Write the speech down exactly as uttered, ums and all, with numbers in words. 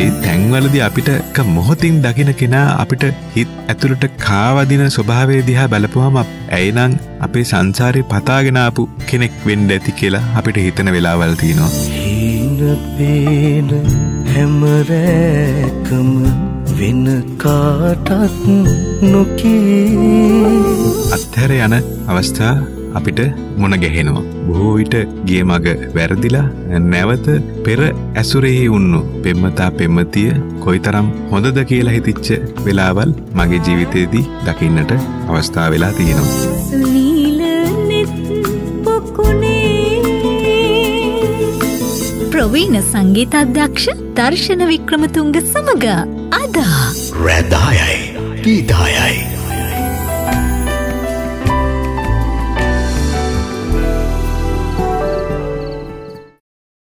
ඒ තැන්වලදී අපිට එක මොහොතින් දකින්න කෙනා අපිට හිත ඇතුළට කාවදින ස්වභාවය දිහා බලපුවම ඇයිනම් අපේ සංසාරේ පතාගෙන ආපු කෙනෙක් වෙන්න ඇති කියලා අපිට හිතන වෙලාවල් තියෙනවා. හීන හැමරකම වෙන කාටත් නොකී අතර යන අවස්ථා අපිට මොන ගැහෙනවා. බොහෝ විට ගිය මග වැරදිලා නැවත පෙර ඇසුරෙහි වුණු පෙම්මතා පෙම්මතිය කොයිතරම් හොඳද කියලා හිතච්ච වෙලාවල් මගේ ජීවිතේදී දකින්නට අවස්ථා වෙලා තියෙනවා. නිල නිත් පොකුණේ ප්‍රවීණ සංගීතඥ දර්ශන වික්‍රමතුංග සමග අදා රදායයි පීඩායයි